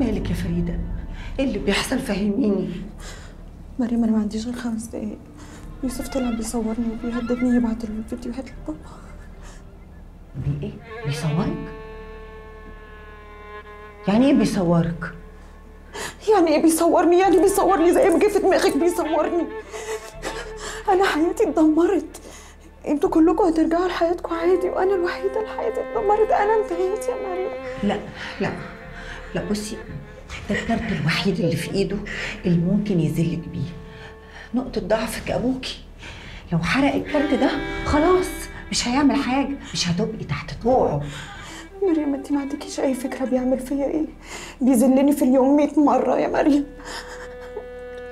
مالك يا فريدة؟ ايه اللي بيحصل؟ فهميني. مريم انا ما عنديش غير 5 دقايق، يوسف طلع بيصورني وبيهددني يبعت الفيديوهات لبابا. بي ايه؟ بيصورك؟ يعني ايه بيصورك؟ يعني ايه بيصورني؟ يعني بيصورني زي ما جه في دماغك بيصورني. انا حياتي اتدمرت، انتوا كلكم هترجعوا لحياتكم عادي، وانا الوحيده اللي حياتي اتدمرت. انا انتهيت يا مريم. لا لا لا، بصي ده الكارت الوحيد اللي في ايده اللي ممكن يذلك بيه، نقطه ضعفك ابوكي. لو حرق الكارت ده خلاص مش هيعمل حاجه، مش هتبقي تحت طوعه. مريم انت ما عندكيش اي فكره بيعمل فيا ايه؟ بيذلني في اليوم 100 مره يا مريم.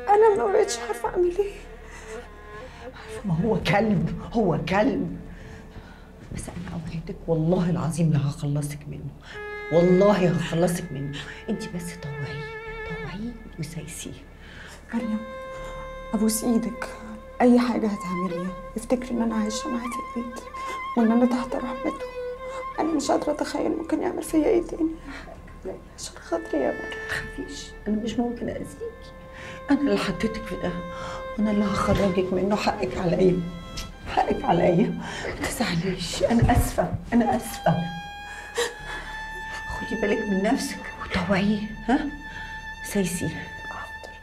انا ما بقتش عارفه اعمل ايه. ما هو كلب، هو كلب. بس انا اوعدك والله العظيم لا هخلصك منه، والله هخلصك منه. انت بس طوعيه طوعيه وسايسيه. مريم ابوس ايدك، اي حاجه هتعمليها افتكري ان انا عايشه معاكي في البيت وان انا تحت رحمته. انا مش قادره اتخيل ممكن يعمل فيا ايه تاني. لا عشان خاطري يا مريم متخافيش، انا مش ممكن اذيكي، انا اللي حطيتك في ده وانا اللي هخرجك منه. حقك عليا، حقك عليا، ما تزعليش. انا اسفه، انا اسفه. خدي بالك من نفسك وطوعيه، ها سايسي. حاضر،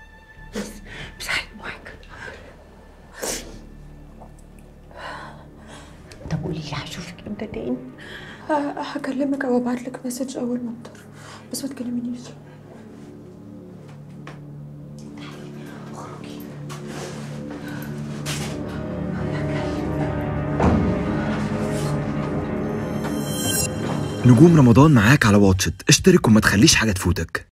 بس امسحي دموعك. طب قولي لي هشوفك امتى تاني؟ هكلمك او ابعت لك مسج اول ما اقدر، بس ما تكلمنيش. نجوم رمضان معاك على واتشت، اشترك وما تخليش حاجة تفوتك.